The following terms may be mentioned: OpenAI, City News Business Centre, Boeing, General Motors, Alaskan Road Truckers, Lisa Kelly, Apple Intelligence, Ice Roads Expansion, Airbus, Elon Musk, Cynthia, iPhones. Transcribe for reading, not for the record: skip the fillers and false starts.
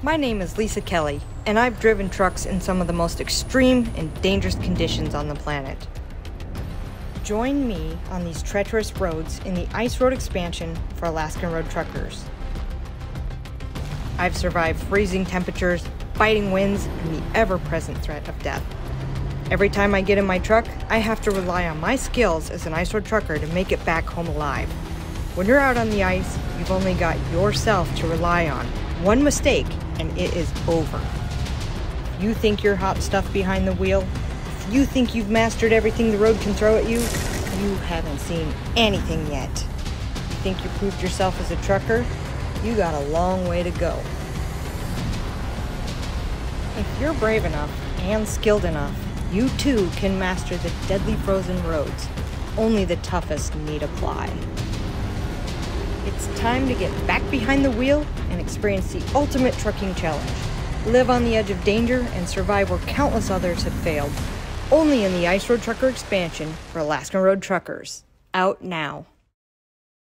My name is Lisa Kelly, and I've driven trucks in some of the most extreme and dangerous conditions on the planet. Join me on these treacherous roads in the Ice Road Expansion for Alaskan Road Truckers. I've survived freezing temperatures, biting winds, and the ever-present threat of death. Every time I get in my truck, I have to rely on my skills as an ice road trucker to make it back home alive. When you're out on the ice, you've only got yourself to rely on. One mistake, and it is over. If you think you're hot stuff behind the wheel, if you think you've mastered everything the road can throw at you, you haven't seen anything yet. You think you proved yourself as a trucker? You got a long way to go. If you're brave enough and skilled enough, you too can master the deadly frozen roads. Only the toughest need apply. It's time to get back behind the wheel and experience the ultimate trucking challenge. Live on the edge of danger and survive where countless others have failed. Only in the Ice Road Trucker Expansion for Alaskan Road Truckers. Out now.